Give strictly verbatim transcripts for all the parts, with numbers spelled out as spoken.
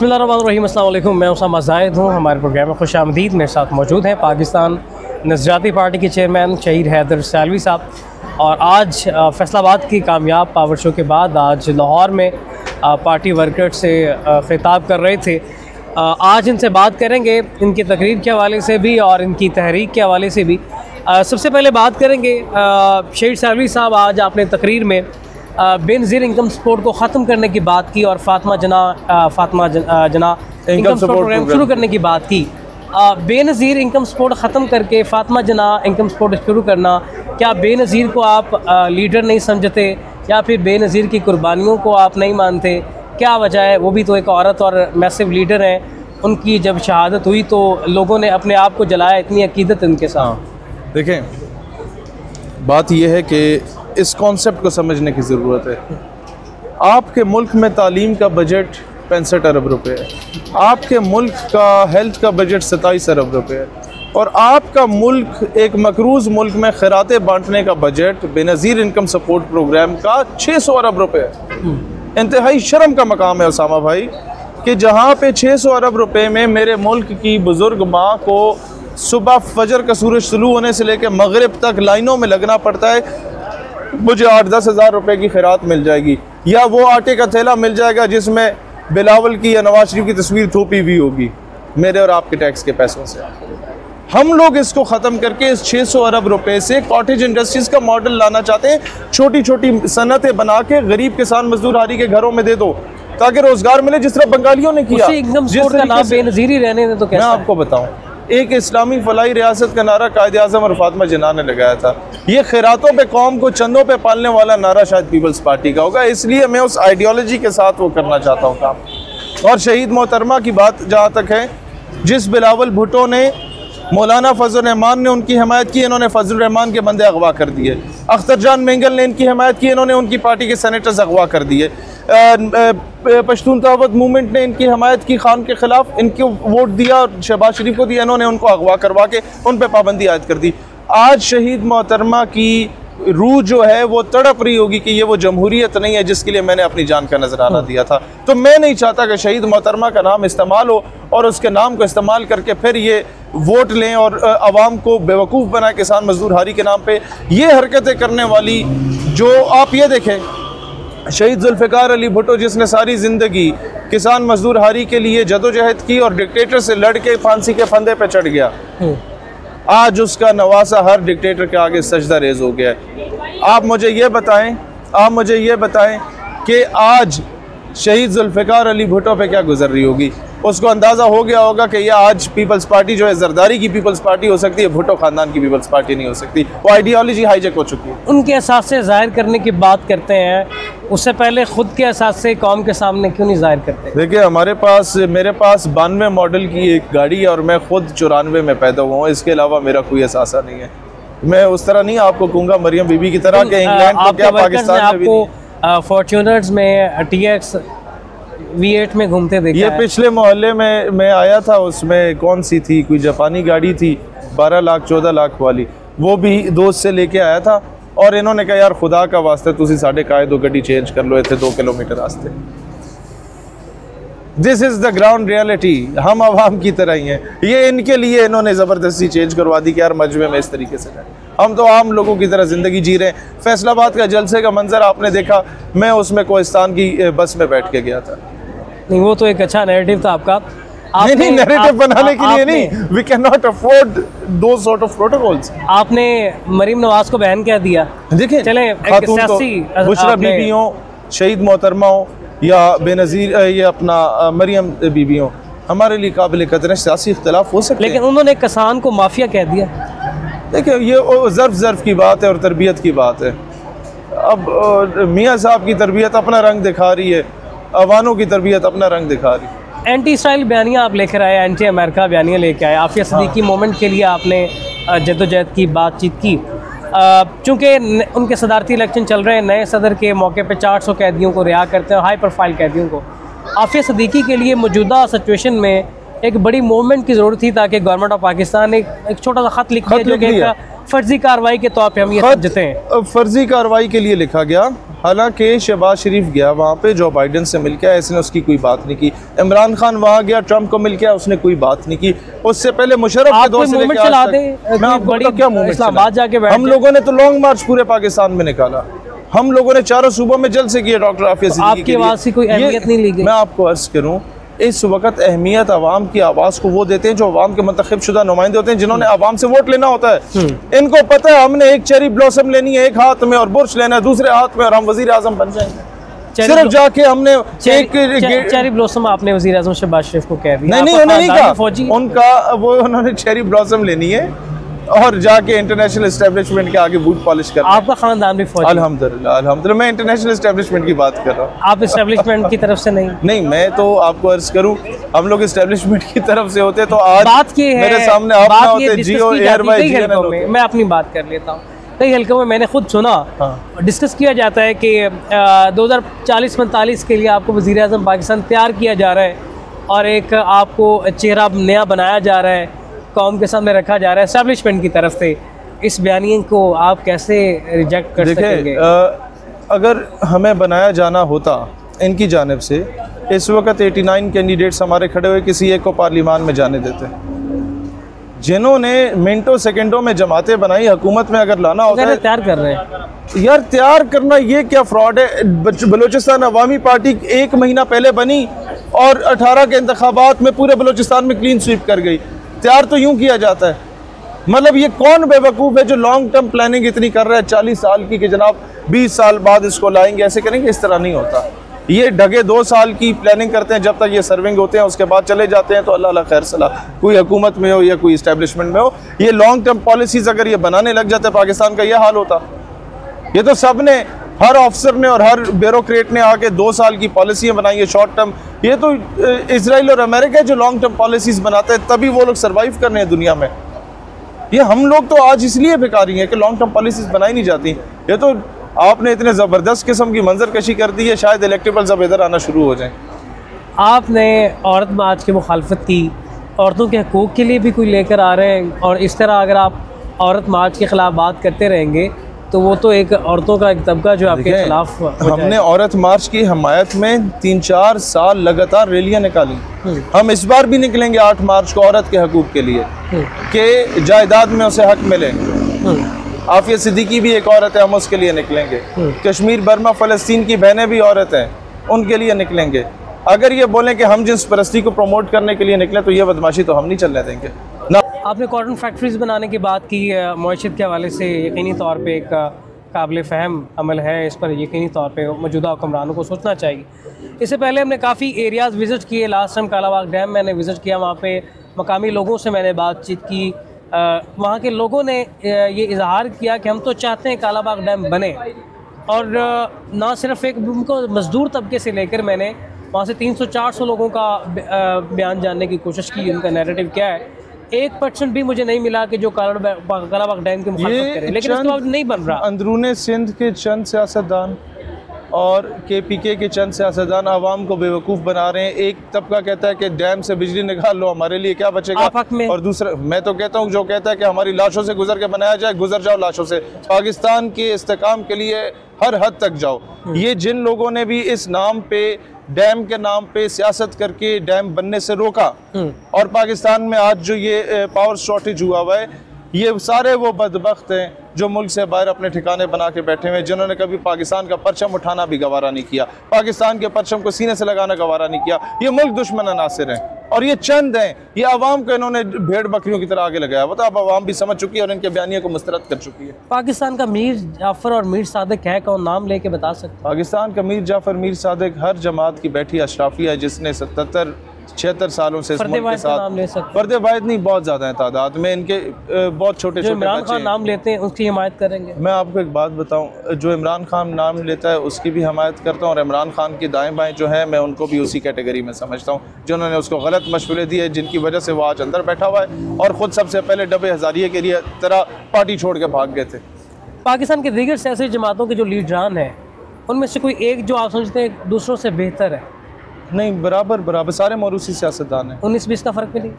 बिस्मिल्लाहिर्रहमानिर्रहीम, अस्सलामुअलैकुम। मैं उसामा ज़ाहिद हूँ। हमारे प्रोग्राम में खुश आमदीद। मेरे साथ मौजूद हैं पाकिस्तान निजराती पार्टी के चेयरमैन शहीर हैदर सियालवी साहब। और आज फैसलाबाद की कामयाब पावर शो के बाद आज लाहौर में पार्टी वर्कर्स से खिताब कर रहे थे। आज इनसे बात करेंगे, इनकी तकरीर के हवाले से भी और इनकी तहरीक के हवाले से भी। सबसे पहले बात करेंगे शहीद सियालवी साहब, आज आपने तकरीर में बेनज़ीर इनकम सपोर्ट को ख़त्म करने की बात की और फातिमा जना फातिमा जना इनकम सपोर्ट प्रोग्राम शुरू करने की बात की। बेनज़ीर इनकम सपोर्ट ख़त्म करके फातिमा जना इनकम सपोर्ट शुरू करना, क्या बेनज़ीर को आप लीडर नहीं समझते या फिर बेनज़ीर की कुर्बानियों को आप नहीं मानते? क्या वजह है? वो भी तो एक औरत और मैसिव लीडर हैं। उनकी जब शहादत हुई तो लोगों ने अपने आप को जलाया, इतनी अकीदत उनके साथ। देखें, बात यह है कि इस कॉन्सेप्ट को समझने की ज़रूरत है। आपके मुल्क में तालीम का बजट पैंसठ अरब रुपये है, आपके मुल्क का हेल्थ का बजट सत्ताईस अरब रुपये है, और आपका मुल्क एक मकरूज़ मुल्क में खैराते बांटने का budget Benazir income support programme का छह सौ अरब रुपये है। इंतहाई शर्म का मकाम है उसामा भाई कि जहाँ पे छह सौ अरब रुपये में मेरे मुल्क की बुज़ुर्ग माँ को सुबह फजर का सूरज शुरू होने से लेकर मगरिब तक लाइनों में लगना पड़ता है, मुझे आठ दस हज़ार रुपये की खैरात मिल जाएगी या वो आटे का थैला मिल जाएगा जिसमें बिलावल की या नवाज शरीफ की तस्वीर थोपी हुई होगी मेरे और आपके टैक्स के पैसों से। हम लोग इसको ख़त्म करके इस छह सौ अरब रुपए से कॉटेज इंडस्ट्रीज़ का मॉडल लाना चाहते हैं। छोटी छोटी सनतें बना के गरीब किसान मजदूर हारी के घरों में दे दो ताकि रोज़गार मिले, जिस तरह बंगालियों ने किया। मैं आपको बताऊँ, एक इस्लामी फलाई रियासत का नारा कायदे आज़म और फातिमा जिन्ना ने लगाया था। ये खैरातों पे, कौम को चंदों पे पालने वाला नारा शायद पीपल्स पार्टी का होगा, इसलिए मैं उस आइडियोलॉजी के साथ वो करना चाहता हूँ काम। और शहीद मोहतरमा की बात जहाँ तक है, जिस बिलावल भुट्टो ने, मौलाना फजल रहमान ने उनकी हमायत की, इन्होंने फजल रहमान के बंदे अगवा कर दिए। अख्तर जहान मेंगल ने इनकी हमायत की, इन्होंने उनकी पार्टी के सेनेटर्स अगवा कर दिए। पश्तून तहफ़ुज़ मूवमेंट ने इनकी हमायत की, खान के ख़िलाफ़ इनको वोट दिया और शहबाज शरीफ को दिया, इन्होंने उनको अगवा करवा के उन पर पाबंदी आयद कर दी। आज शहीद मोहतरमा की रूह जो है वो तड़प रही होगी कि ये वो जमहूरियत नहीं है जिसके लिए मैंने अपनी जान का नजराना दिया था। तो मैं नहीं चाहता कि शहीद मोहतरमा का नाम इस्तेमाल हो और उसके नाम को इस्तेमाल करके फिर ये वोट लें और आवाम को बेवकूफ़ बनाए किसान मजदूर हारी के नाम पे ये हरकतें करने वाली। जो आप ये देखें, शहीद जुल्फ़िकार अली भुट्टो जिसने सारी ज़िंदगी किसान मजदूर हारी के लिए जदोजहद की और डिक्टेटर से लड़ के फांसी के फंदे पर चढ़ गया, आज उसका नवासा हर डिक्टेटर के आगे सजदा रेज हो गया है। आप मुझे ये बताएं, आप मुझे ये बताएं कि आज शहीद जुल्फ़िकार अली भुट्टो पे क्या गुजर रही होगी। उसको अंदाज़ा हो गया होगा कि यह आज पीपल्स पार्टी जो है जरदारी की पीपल्स पार्टी हो सकती है, भुट्टो ख़ानदान की पीपल्स पार्टी नहीं हो सकती। वो आइडियोलॉजी हाईजेक हो चुकी है। उनके एहसास से ज़ाहिर करने की बात करते हैं, उससे पहले ख़ुद के एहसास से कौम के सामने क्यों नहीं ज़ाहिर करते? देखिए, हमारे पास, मेरे पास बानवे मॉडल की एक गाड़ी है और मैं ख़ुद चौरानवे में पैदा हुआ हूँ। इसके अलावा मेरा कोई एहसासा नहीं है। मैं उस तरह नहीं आपको कहूँगा मरियम बीबी की तरह कि इंग्लैंड को क्या पाकिस्तान में आपको फॉर्च्यूनर्स में टी एक्स वी एट में घूमते देखा। ये पिछले मोहल्ले में मैं आया था, उसमें कौन सी थी, कोई जापानी गाड़ी थी बारह लाख चौदह लाख वाली, वो भी दोस्त से लेके आया था। और इन्होंने कहा यार खुदा का वास्ता तुसी साढ़े काहे दो गड्डी चेंज कर लो, इतने दो किलोमीटर रास्ते। This is the ground reality. हम आवाम की तरह ही हैं। ये इनके लिए इन्होंने ज़बरदस्ती चेंज करवा दी कि यार मजमे में इस तरीके से जाए। हम तो आम लोगों की तरह ज़िंदगी जी रहे हैं। फैसलाबाद का जलसे का मंजर आपने देखा, मैं उसमें कोहिस्तान की बस में बैठ के गया था। नहीं, वो तो एक अच्छा नैरेटिव था आपका। आपने, नहीं, नैरेटिव बनाने के लिए नहीं, we can not afford two sort of protocols. आपने मरीम नवाज को बहन कह दिया। देखिए, चले बुशरा बीबी हो, शहीद मोहतरमा हो या बेनज़ीर या अपना मरियम बीबी हो, हमारे लिए काबिल कदर सियासी इख्तिलाफ हो सकते, लेकिन उन्होंने किसान को माफिया कह दिया। देखिए, ये ज़र्फ़ ज़र्फ़ की बात है और तरबियत की बात है। अब मियाँ साहब की तरबियत अपना रंग दिखा रही है, अवानों की तरबियत अपना रंग दिखा रही है। एंटी इसराइल बयानियाँ आप लेकर आए, एंटी अमेरिका बयानियाँ लेकर आए। आफिया सिद्दीकी मोमेंट के लिए आपने जदोजहद की बातचीत की। चूँकि उनके सदारती इलेक्शन चल रहे हैं, नए सदर के मौके पर चार सौ कैदियों को रिहा करते हैं, हाई प्रोफाइल कैदियों को। आफिया सिद्दीकी के लिए मौजूदा सिचुएशन में एक बड़ी मूवमेंट की ज़रूरत थी ताकि गवर्नमेंट ऑफ पाकिस्तान ने एक छोटा सा ख़त लिख दिया जो कि फर्जी कार्रवाई के तौर पे हम ये समझते हैं। फर्जी कार्रवाई के लिए लिखा गया, हालांकि शहबाज शरीफ गया वहाँ पे जो बाइडन से मिल के आया, इसने उसकी कोई बात नहीं की। इमरान खान वहाँ गया, ट्रम्प को मिल के आया, उसने कोई बात नहीं की। उससे पहले मुशर्रफ के दौर से लेके आज तक हम लोगों ने तो लॉन्ग मार्च पूरे पाकिस्तान में निकाला, हम लोगों ने चारों सूबों में जल से किया। डॉक्टर आफिया सिद्दीकी की आवाज़ से कोई अहमियत नहीं ली गई। मैं आपको अर्ज़ करूँ, इस वक्त अहमियत आवाम की आवाज़ को वो देते हैं जो आवाम के मंतखब शुदा नुमाइंदे होते हैं, जिन्होंने आवाम से वोट लेना होता है। इनको पता है हमने एक चेरी ब्लॉसम लेनी है एक हाथ में और बुर्श लेना है दूसरे हाथ में और हम वजीर आजम बन जाएंगे। सिर्फ जाके हमने चेरी, एक चेरी, चेरी ब्लॉसम आपने वजीर आजम शहबाज शरीफ को कह दिया। नहीं नहीं, उन्होंने उनका वो उन्होंने चेरी ब्लॉसम लेनी है और जाके इंटरनेशनल एस्टेब्लिशमेंट के आगे बूट पॉलिश कर। आपका खानदान भी फौजी? अल्हम्दुलिल्लाह अल्हम्दुलिल्लाह। मैं इंटरनेशनल एस्टेब्लिशमेंट की बात कर रहा हूँ। आप एस्टेब्लिशमेंट की तरफ से नहीं? नहीं, मैं तो आपको अर्ज करूँ, हम लोग एस्टेब्लिशमेंट की तरफ से होते तो आज बात की है, मेरे सामने आप ना होते। जियो एयर बाई जियो में मैं अपनी बात कर लेता हूँ। कई हल्कों में मैंने खुद सुना डिस्कस किया जाता है कि दो हज़ार चालीस पैंतालीस के लिए आपको वज़ीर आज़म पाकिस्तान तैयार किया जा रहा है और एक आपको चेहरा नया बनाया जा रहा है, कौम के सामने रखा जा रहा है एस्टेब्लिशमेंट की तरफ से। इस बयानिए को आप कैसे रिजेक्ट कर सकेंगे? अगर हमें बनाया जाना होता इनकी जानब से, इस वक्त नवासी कैंडिडेट्स हमारे खड़े हुए, किसी एक को पार्लियामान में जाने देते। जिन्होंने मिनटों सेकंडों में जमातें बनाई, हुकूमत में अगर लाना होता है तैयार कर रहे हैं। यार तैयार करना ये क्या फ्रॉड है? बलोचिस्तान अवामी पार्टी एक महीना पहले बनी और अठारह के इंतखाबात में पूरे बलोचिस्तान में क्लीन स्वीप कर गई। तैयार तो यूं किया जाता है। मतलब ये कौन बेवकूफ़ है जो लॉन्ग टर्म प्लानिंग इतनी कर रहा है चालीस साल की कि जनाब बीस साल बाद इसको लाएंगे, ऐसे करेंगे? इस तरह नहीं होता। ये ढगे दो साल की प्लानिंग करते हैं, जब तक ये सर्विंग होते हैं उसके बाद चले जाते हैं। तो अल्लाह अल्लाह खैर सलाह, कोई हुकूमत में हो या कोई इस्टेब्लिशमेंट में हो, ये लॉन्ग टर्म पॉलिसीज़ अगर ये बनाने लग जाते पाकिस्तान का यह हाल होता। ये तो सब ने, हर ऑफिसर ने और हर ब्यूरोक्रेट ने आके दो साल की पॉलिसियाँ बनाई है शॉर्ट टर्म। ये तो इसराइल और अमेरिका जो लॉन्ग टर्म पॉलिसीज़ बनाते हैं तभी वो लोग सर्वाइव कर रहे हैं दुनिया में। ये हम लोग तो आज इसलिए बेकारी हैं कि लॉन्ग टर्म पॉलिसीज़ बनाई नहीं जाती। ये तो आपने इतने ज़बरदस्त किस्म की मंजर कशी कर दी है, शायद इलेक्टेबल्स अब इधर आना शुरू हो जाए। आपने औरत मार्च की मुखालफत की, औरतों के हकूक़ के लिए भी कोई लेकर आ रहे हैं, और इस तरह अगर आप औरत मार्च के ख़िलाफ़ बात करते रहेंगे तो वो तो एक औरतों का एक तबका जो आपके खिलाफ। हमने औरत मार्च की हमायत में तीन चार साल लगातार रैलियां निकाली। हम इस बार भी निकलेंगे आठ मार्च को औरत के हकूक़ के लिए कि जायदाद में उसे हक मिले। आफिया सिद्दीकी भी एक औरत है, हम उसके लिए निकलेंगे। कश्मीर बर्मा फ़लस्तीन की बहनें भी औरत हैं, उनके लिए निकलेंगे। अगर ये बोलें कि हम जिन्स परस्ती को प्रमोट करने के लिए निकलें तो ये बदमाशी तो हम नहीं चलने देंगे। आपने कॉटन फैक्ट्रीज़ बनाने की बात की, मईशत के हवाले से यकीनी तौर पे एक काबिल फ़हम अमल है, इस पर यकीनी तौर पे मौजूदा हुक्मरानों को सोचना चाहिए। इससे पहले हमने काफ़ी एरियाज़ विज़िट किए। लास्ट टाइम कालाबाग डैम मैंने विज़िट किया, वहाँ पे मकामी लोगों से मैंने बातचीत की। वहाँ के लोगों ने ये इजहार किया कि हम तो चाहते हैं कालाबाग डैम बने, और ना सिर्फ एक उनको मज़दूर तबके से लेकर मैंने वहाँ से तीन सौ चार सौ लोगों का बयान जानने की कोशिश की, उनका नैरेटिव क्या है। एक परसेंट भी मुझे नहीं मिला कि जो कालाबाग डैम की मुखालफत करे, लेकिन इसके बाद नहीं बन रहा। अंदरूने सिंध के चंद सियासतदान और के पी के के चंद सियासतदान आवाम को बेवकूफ़ बना रहे हैं। एक तबका कहता है कि डैम से बिजली निकाल लो, हमारे लिए क्या बचेगा, और दूसरा मैं तो कहता हूँ जो कहता है कि हमारी लाशों से गुजर के बनाया जाए, गुजर जाओ लाशों से। पाकिस्तान के इस्तेकाम के लिए हर हद तक जाओ। ये जिन लोगों ने भी इस नाम पे, डैम के नाम पे सियासत करके डैम बनने से रोका, और पाकिस्तान में आज जो ये पावर शॉर्टेज हुआ हुआ है, ये सारे वो बदबख्त हैं जो मुल्क से बाहर अपने ठिकाने बना के बैठे हुए हैं, जिन्होंने कभी पाकिस्तान का परचम उठाना भी गवारा नहीं किया, पाकिस्तान के परचम को सीने से लगाना गवारा नहीं किया। ये मुल्क दुश्मन अनासर हैं और ये चंद हैं, ये आवाम को इन्होंने भेड़ बकरियों की तरह आगे लगाया। वो तो अब आवाम भी समझ चुकी है और इनके बयानियों को मुस्तरद कर चुकी है। पाकिस्तान का मीर जाफ़र और मीर सादिक है, कौन नाम लेके बता सकते हैं? पाकिस्तान का मीर जाफ़र मीर सादिक हर जमात की बैठी अशराफिया है, जिसने सतहत्तर छिहत्तर सालों से पर्दे वायद नहीं, बहुत ज़्यादा है तादाद में। इनके बहुत छोटे छोटे इमरान खान नाम लेते हैं, उसकी हिमायत करेंगे। मैं आपको एक बात बताऊं, जो इमरान खान नाम लेता है उसकी भी हिमायत करता हूं, और इमरान खान के दाएँ बाएँ जो है मैं उनको भी उसी कैटेगरी में समझता हूं, जिन्होंने उसको गलत मशवरे दिए, जिनकी वजह से वो आज अंदर बैठा हुआ है और ख़ुद सबसे पहले डबे हज़ारिये के लिए तरह पार्टी छोड़ के भाग गए थे। पाकिस्तान के दीगर सियासी जमातों के जो लीडरान हैं, उनमें से कोई एक जो आप समझते हैं दूसरों से बेहतर है? नहीं, बराबर बराबर सारे मौरूसी सियासतदान हैं। उन्नीस बीस का फ़र्क भी नहीं।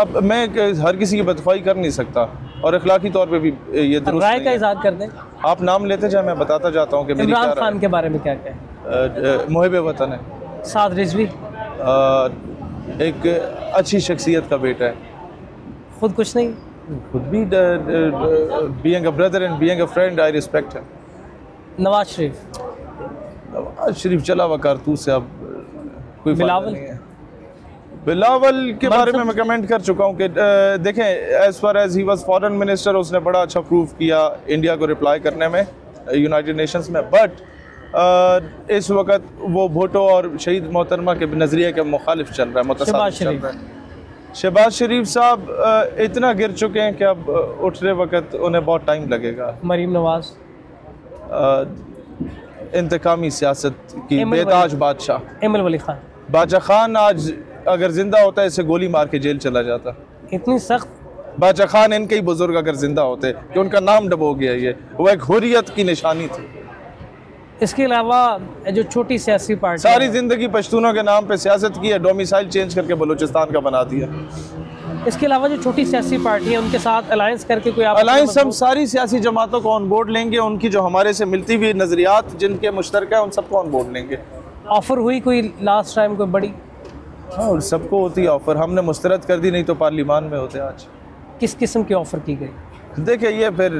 अब मैं हर किसी की बदख्वाही कर नहीं सकता। और अखलाकी तौर पे भी ये दुरुस्त राय का इज़हार कर दें। आप नाम लेते जाए, मैं बताता जाता हूँ कि मेरी क्या राय है। इमरान खान के बारे में क्या कहें? मुहिब वतन है, साद रिजवी एक अच्छी शख्सियत का बेटा है, खुद कुछ नहीं, खुद भी being a brother and being a friend I respect him. Nawaz Sharif, Nawaz Sharif चला हुआ कारतूस से अब कोई फायदा नहीं है। बिलावल के बारे में मैं कमेंट कर चुका हूँ कि देखें as far as he was foreign minister उसने बड़ा अच्छा प्रूफ किया इंडिया को रिप्लाई करने में यूनाइटेड नेशंस में, बट इस वक्त वो भुट्टो और शहीद मोहतरमा के नज़रिए के मुखालिफ चल रहा है, मुतसादिफ चल रहा है। शहबाज शरीफ साहब इतना गिर चुके हैं कि अब उठने वक्त उन्हें बहुत टाइम लगेगा। मरीम नवाज इंतकामी सियासत की बेताज बादशाह। एमल वली खान, बाचा खान आज अगर जिंदा होता इसे गोली मार के जेल चला जाता, इतनी सख्त। बाचा खान इनके ही बुजुर्ग अगर जिंदा होते कि उनका नाम डबो गया, ये वो एक हुर्रियत की निशानी थी। इसके अलावा जो छोटी सियासी पार्टी सारी जिंदगी पश्तूनों के नाम पे सियासत की है, डोमिसाइल चेंज करके बलूचिस्तान का बना दिया। इसके अलावा जो छोटी सियासी पार्टी है उनके साथ अलायंस करके कोई अलायंस, हम सारी सियासी जमातों को ऑन बोर्ड लेंगे, उनकी जो हमारे से मिलती हुई नजरियात जिनके मुश्तरक है उन सबको ऑन बोर्ड लेंगे। ऑफर हुई कोई लास्ट टाइम कोई बड़ी? हाँ, और सबको होती ऑफ़र, हमने मुस्तरद कर दी, नहीं तो पार्लिमान में होते आज। किस किस्म की ऑफ़र की गई? देखिए ये फिर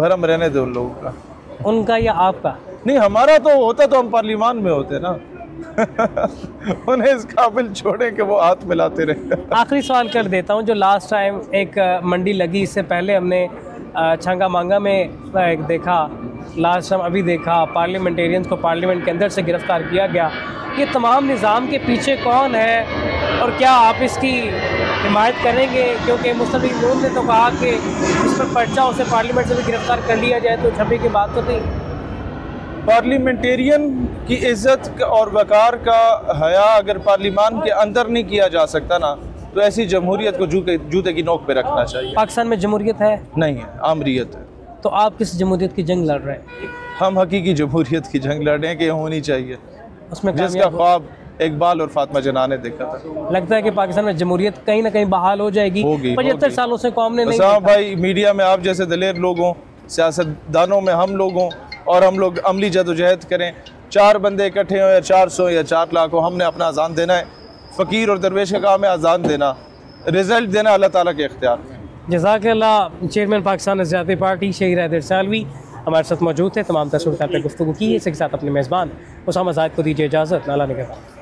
भरम रहने दो उन लोगों का, उनका या आपका। नहीं, हमारा तो होता तो हम पार्लिमान में होते ना। उन्हें इस काबिल छोड़े कि वो हाथ मिलाते रहे। आखिरी सवाल कर देता हूँ, जो लास्ट टाइम एक मंडी लगी इससे पहले हमने छांगा मांगा में एक देखा, लास्ट टाइम अभी देखा पार्लियामेंटेरियंस को पार्लियामेंट के अंदर से गिरफ्तार किया गया, ये तमाम निज़ाम के पीछे कौन है और क्या आप इसकी हिमायत करेंगे? क्योंकि मुस्लिम नून ने तो कहा कि इस पर पर्चा उसे पार्लियामेंट से भी गिरफ्तार कर लिया जाए, तो छपे की बात तो नहीं। पार्लियामेंटेरियन की इज़्ज़त और वकार का हया अगर पार्लियामान के अंदर नहीं किया जा सकता ना, तो ऐसी जमहूरियत को जूते जूते की नोक पे रखना चाहिए। पाकिस्तान में जमहूरियत है? नहीं है, आमरीत है। तो आप किस जमहूरियत की जंग लड़ रहे हैं? हम हकीकी जमहूरियत की जंग लड़ रहे हैं कि होनी चाहिए, उसमें जिसका ख्वाब इकबाल और फातिमा जिन्ना ने देखा था। लगता है कि पाकिस्तान में जमहूरियत कहीं ना कहीं बहाल हो जाएगी, पचहत्तर सालों से कौम ने नहीं। साहब भाई, मीडिया में आप जैसे दलेर लोग हों, सियासतदानों में हम लोग हों, और हम लोग अमली जदोजहद करें। चार बंदे इकट्ठे हों या चार सौ या चार लाख हो, हमने अपना अजान देना है। फ़कीर और दरवेश का काम है अजान देना, रिजल्ट देना अल्लाह ताला के इख्तियार में। जज़ाकल्लाह। चेयरमैन पाकिस्तान निज़रियाती पार्टी शहीर हैदर सियालवी हमारे साथ मौजूद थे, तमाम तस्वीर गुफ्तगू की है। इसके साथ अपने मेज़बान उसामा ज़ाहिद को दीजिए इजाज़त। नाला निगरान।